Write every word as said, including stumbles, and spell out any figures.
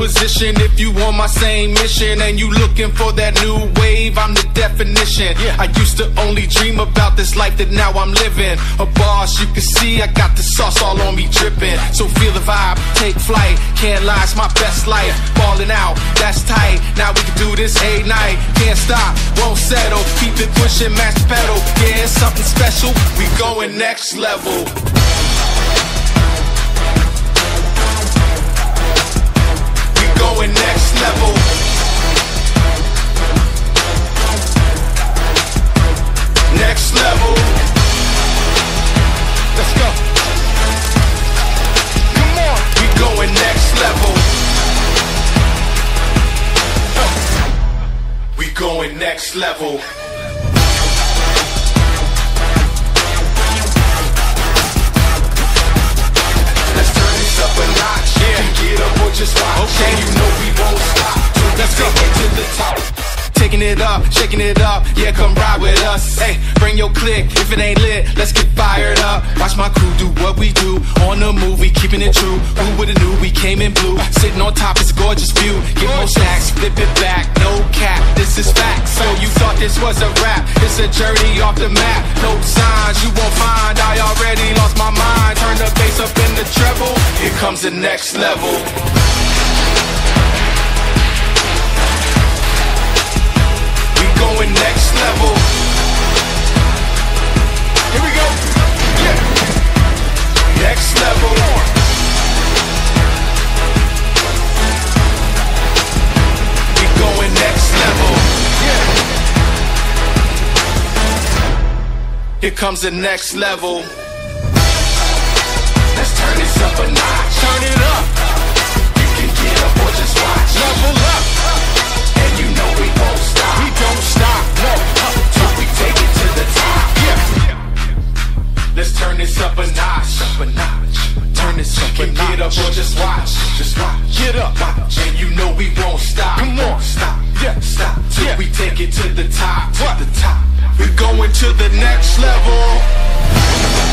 position. If you on my same mission and you looking for that new wave, I'm the definition. Yeah. I used to only dream about this life that now I'm living. A boss, you can see I got the sauce all on me dripping. So feel the vibe, take flight. Can't lie, it's my best life. Falling out, that's tight. Now we can do this a night. Can't stop, won't settle. Keep it pushing, max pedal. Yeah, it's something special. We going next level. Going next level. Next level. Let's go. Come on. We going next level. Uh. We going next level. Let's turn this up a notch. Yeah. Get up or just watch. Okay. You know we won't stop. Let's go to the top. Taking it up, shaking it up. Yeah, come ride with us. Hey, bring your click. If it ain't lit, let's get fired up. Watch my crew do what we do. On the move, we keeping it true. Who would've knew we came in blue? Sitting on top, it's a gorgeous view. Get more stacks, flip it back. No cap, this is fact. So you thought this was a rap? It's a journey off the map. No signs you won't find. I already lost my mind. Turn the bass up in the treble. Here comes the next level. Going next level. Here we go. Yeah. Next level. We going next level. Yeah. Here comes the next level. Let's turn this up a notch. Turn it up. You can get up or just watch. Level up. And you know we won't stop. We don't stop, no, till we take it to the top. Yeah. Let's turn this up a notch, up a notch. Turn this up a notch. Get up or just watch, just watch. Get up, watch. And you know we won't stop. Come on, stop, yeah, stop till yeah. we take it to the top, to the top. We're going to the next level.